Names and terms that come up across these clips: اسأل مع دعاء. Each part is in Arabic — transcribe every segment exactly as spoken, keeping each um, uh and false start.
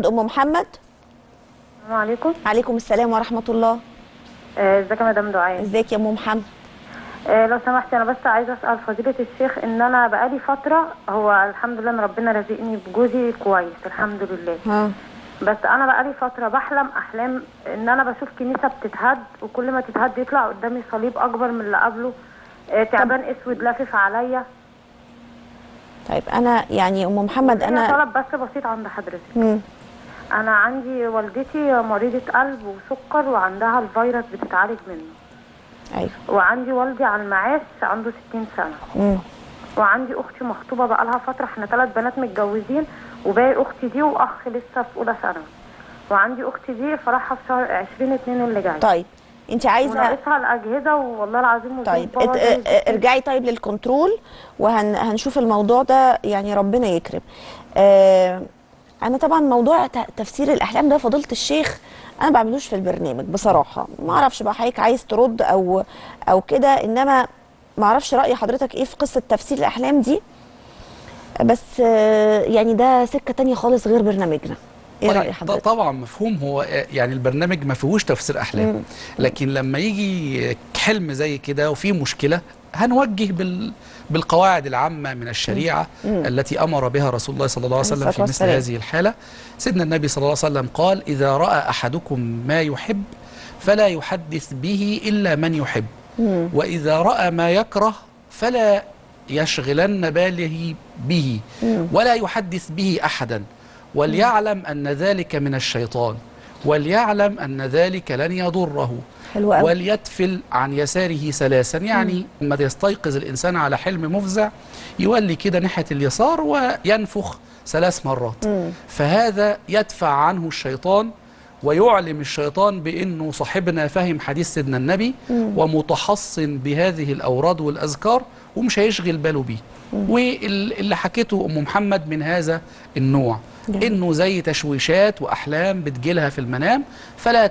ناخد ام محمد. السلام عليكم. عليكم السلام ورحمه الله. ازيك يا مدام دعاء؟ ازيك يا ام محمد؟ آه لو سمحتي انا بس عايزه اسال فضيله الشيخ، ان انا بقالي فتره، هو الحمد لله ان ربنا رزقني بجوزي كويس الحمد لله. اه بس انا بقالي فتره بحلم احلام ان انا بشوف كنيسه بتتهد، وكل ما تتهد يطلع قدامي صليب اكبر من اللي قبله، آه تعبان اسود لافف عليا. طيب انا يعني ام محمد انا طلب بس بسيط عند حضرتك. امم انا عندي والدتي مريضه قلب وسكر وعندها الفيروس بتتعالج منه. ايوه. وعندي والدي على المعاش عنده ستين سنه. امم وعندي اختي مخطوبه بقالها فتره، احنا ثلاث بنات متجوزين وباقي اختي دي واخ لسه في اولى ثانوي، وعندي اختي دي فرحها في شهر عشرين اتنين اللي جاي. طيب انت عايزه وناقصها الاجهزه والله العظيم. طيب ارجعي طيب للكنترول وهنشوف الموضوع ده، يعني ربنا يكرم. اه انا طبعا موضوع تفسير الاحلام ده فضيله الشيخ انا ما بعملوش في البرنامج بصراحه، ما اعرفش بقى حضرتك عايز ترد او او كده، انما ما اعرفش راي حضرتك ايه في قصه تفسير الاحلام دي، بس يعني ده سكه ثانيه خالص غير برنامجنا. ايه راي حضرتك؟ طبعا مفهوم، هو يعني البرنامج ما فيهوش تفسير احلام، لكن لما يجي حلم زي كده وفي مشكله هنوجه بال بالقواعد العامة من الشريعة التي أمر بها رسول الله صلى الله عليه وسلم في مثل هذه الحالة. سيدنا النبي صلى الله عليه وسلم قال: إذا رأى أحدكم ما يحب فلا يحدث به إلا من يحب، وإذا رأى ما يكره فلا يشغلن باله به ولا يحدث به أحدا، وليعلم أن ذلك من الشيطان، وليعلم أن ذلك لن يضره، وليتفل عن يساره ثلاثا. يعني لما يستيقظ الإنسان على حلم مفزع يولي كده ناحية اليسار وينفخ ثلاث مرات، مم. فهذا يدفع عنه الشيطان ويعلم الشيطان بأنه صاحبنا فهم حديث سيدنا النبي، مم. ومتحصن بهذه الأوراد والأذكار ومش هيشغل باله بيه. واللي حكيته أم محمد من هذا النوع، إنه زي تشويشات وأحلام بتجيلها في المنام، فلا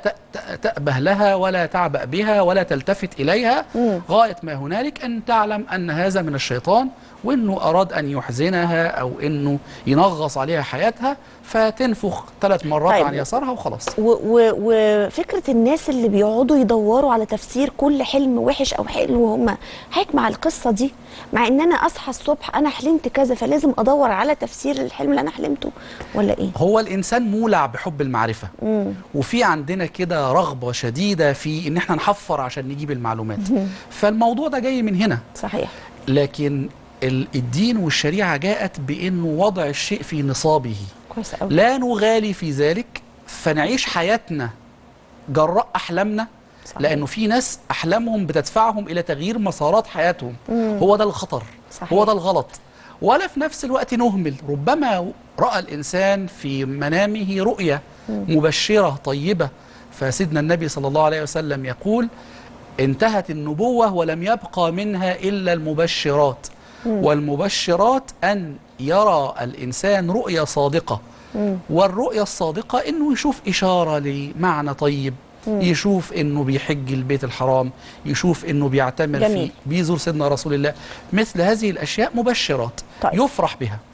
تأبه لها ولا تعبأ بها ولا تلتفت إليها، غاية ما هنالك أن تعلم أن هذا من الشيطان، وإنه أراد أن يحزنها أو إنه ينغص عليها حياتها، فتنفخ ثلاث مرات طيب. عن يسارها وخلاص. وفكرة الناس اللي بيقعدوا يدوروا على تفسير كل حلم وحش أو حلو، هم حاجة مع القصة دي، مع إن أنا أصحى الصبح أنا حلمت كذا فلازم أدور على تفسير الحلم اللي أنا حلمته، ولا إيه؟ هو الإنسان مولع بحب المعرفة، مم. وفي عندنا كده رغبة شديدة في إن إحنا نحفر عشان نجيب المعلومات، مم. فالموضوع ده جاي من هنا. صحيح. لكن الدين والشريعة جاءت بأنه وضع الشيء في نصابه، لا نغالي في ذلك، فنعيش حياتنا جراء أحلامنا. صحيح. لأنه في ناس أحلامهم بتدفعهم إلى تغيير مسارات حياتهم، مم. هو ده الخطر. صحيح. هو ده الغلط. ولا في نفس الوقت نهمل، ربما رأى الإنسان في منامه رؤية مبشرة طيبة، فسيدنا النبي صلى الله عليه وسلم يقول: انتهت النبوة ولم يبقى منها إلا المبشرات، والمبشرات أن يرى الإنسان رؤية صادقة، والرؤية الصادقة أنه يشوف إشارة لمعنى طيب، يشوف أنه بيحج البيت الحرام، يشوف أنه بيعتمر فيه، بيزور سيدنا رسول الله، مثل هذه الأشياء مبشرات. طيب. يفرح بها.